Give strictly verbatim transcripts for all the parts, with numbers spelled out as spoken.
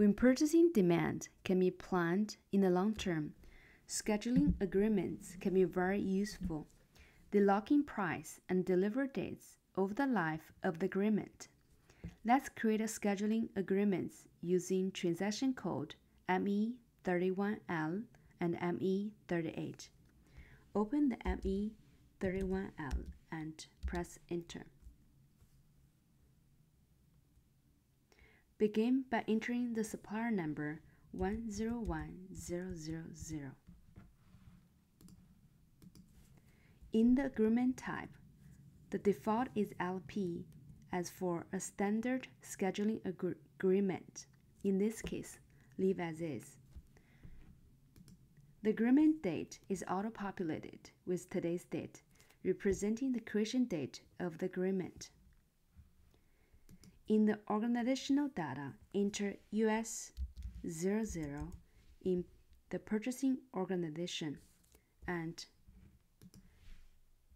When purchasing demand can be planned in the long term, scheduling agreements can be very useful. They lock in price and delivery dates over the life of the agreement. Let's create a scheduling agreement using transaction code M E thirty-one L and M E thirty-eight. Open the M E thirty-one L and press Enter. Begin by entering the supplier number one zero one zero zero zero. In the agreement type, the default is L P as for a standard scheduling agree agreement. In this case, leave as is. The agreement date is auto-populated with today's date, representing the creation date of the agreement. In the organizational data, enter U S zero zero in the purchasing organization and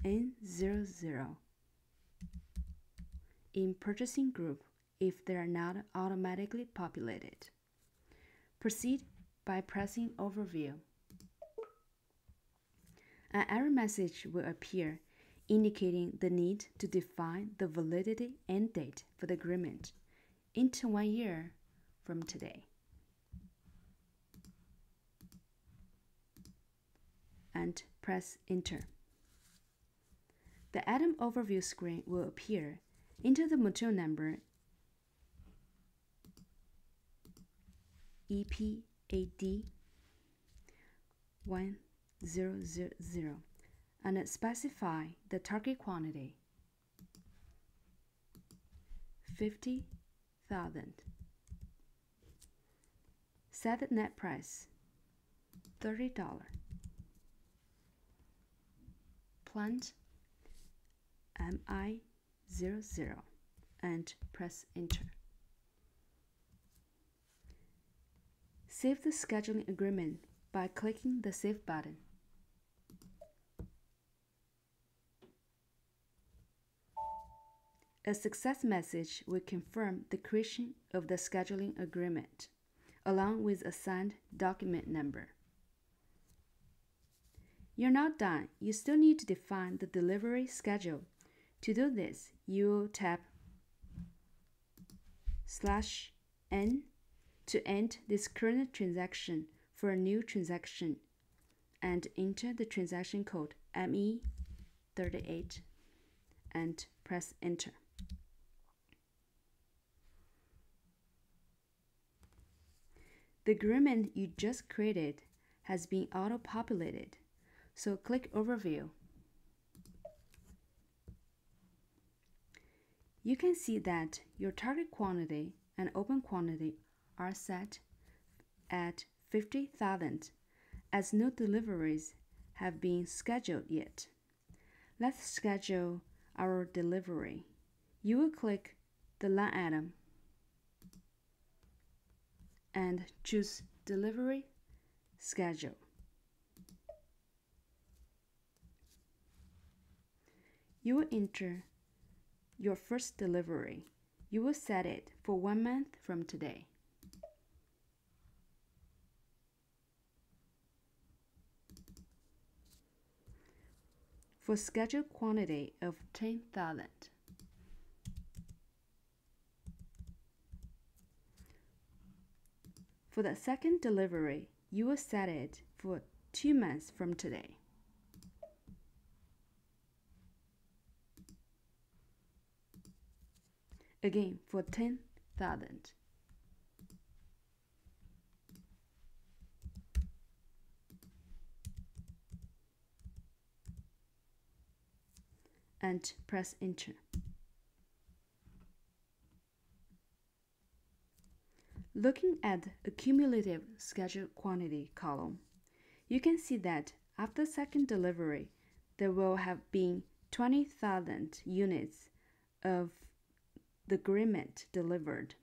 N zero zero in purchasing group if they are not automatically populated. Proceed by pressing Overview. An error message will appear, indicating the need to define the validity end date for the agreement into one year from today, and press Enter. The item overview screen will appear. Enter the material number E P A D one thousand and specify the target quantity fifty thousand. Set the net price thirty dollars. Plant M I zero zero and press Enter. Save the scheduling agreement by clicking the Save button. A success message will confirm the creation of the scheduling agreement, along with a signed document number. You're not done. You still need to define the delivery schedule. To do this, you will tap slash N to end this current transaction for a new transaction and enter the transaction code M E thirty-eight and press Enter. The agreement you just created has been auto-populated, so click Overview. You can see that your target quantity and open quantity are set at fifty thousand as no deliveries have been scheduled yet. Let's schedule our delivery. You will click the line item and choose Delivery Schedule. You will enter your first delivery. You will set it for one month from today. For scheduled quantity of ten thousand. For the second delivery, you will set it for two months from today. Again, for ten thousand. And press Enter. Looking at the accumulative scheduled quantity column, you can see that after second delivery, there will have been twenty thousand units of the agreement delivered.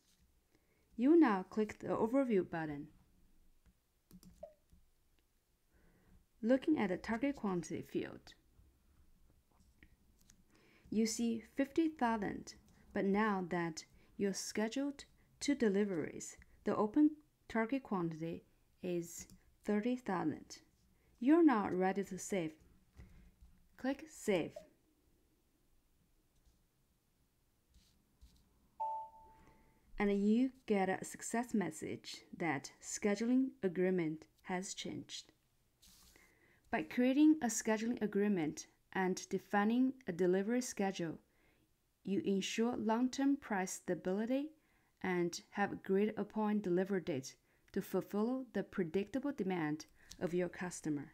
You now click the Overview button. Looking at the target quantity field, you see fifty thousand, but now that you're scheduled two deliveries, The open target quantity is thirty thousand. You're now ready to save. Click Save. And you get a success message that scheduling agreement has changed. By creating a scheduling agreement and defining a delivery schedule, you ensure long-term price stability and have agreed upon delivery date to fulfill the predictable demand of your customer.